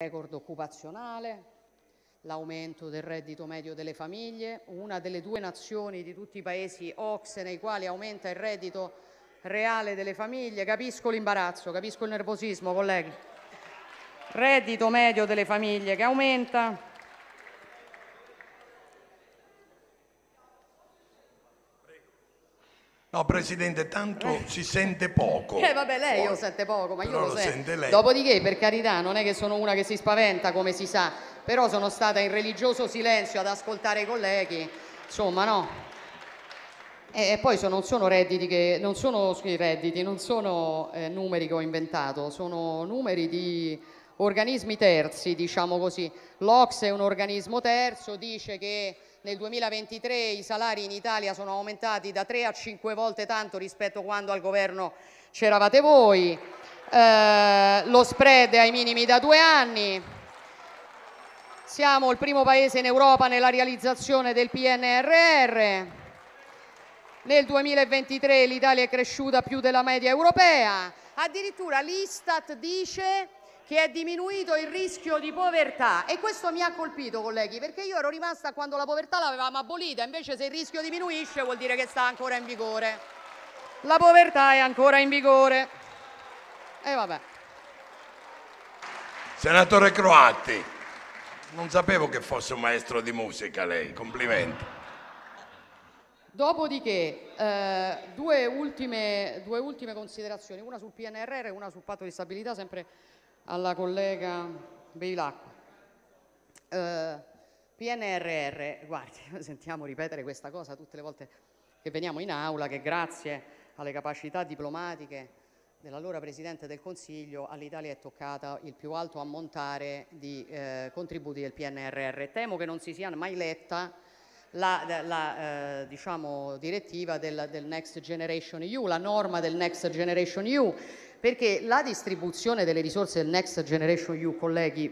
record occupazionale, l'aumento del reddito medio delle famiglie, una delle due nazioni di tutti i paesi OCSE nei quali aumenta il reddito reale delle famiglie. Capisco l'imbarazzo, capisco il nervosismo, colleghi. Reddito medio delle famiglie che aumenta. No, Presidente, tanto si sente poco. Vabbè, lei lo sente poco, ma io lo sento. Lei. Dopodiché, per carità, non è che sono una che si spaventa, come si sa, però sono stata in religioso silenzio ad ascoltare i colleghi, insomma, no. E poi non sono numeri che ho inventato, sono numeri di organismi terzi, diciamo così. L'OCSE è un organismo terzo, dice che nel 2023 i salari in Italia sono aumentati da 3 a 5 volte tanto rispetto a quando al governo c'eravate voi, lo spread è ai minimi da 2 anni, siamo il primo paese in Europa nella realizzazione del PNRR, nel 2023 l'Italia è cresciuta più della media europea, addirittura l'Istat dice che è diminuito il rischio di povertà e questo mi ha colpito, colleghi, perché io ero rimasta quando la povertà l'avevamo abolita, invece se il rischio diminuisce vuol dire che sta ancora in vigore. La povertà è ancora in vigore. E vabbè. Senatore Croatti, non sapevo che fosse un maestro di musica lei, complimenti. Dopodiché due ultime considerazioni, una sul PNRR e una sul patto di stabilità, sempre alla collega Bevilacqua. PNRR, guardi, sentiamo ripetere questa cosa tutte le volte che veniamo in aula, che grazie alle capacità diplomatiche dell'allora Presidente del Consiglio all'Italia è toccata il più alto ammontare di contributi del PNRR. Temo che non si sia mai letta la direttiva del Next Generation EU, la norma del Next Generation EU, perché la distribuzione delle risorse del Next Generation EU, colleghi,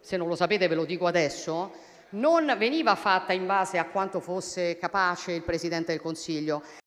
se non lo sapete ve lo dico adesso, non veniva fatta in base a quanto fosse capace il Presidente del Consiglio.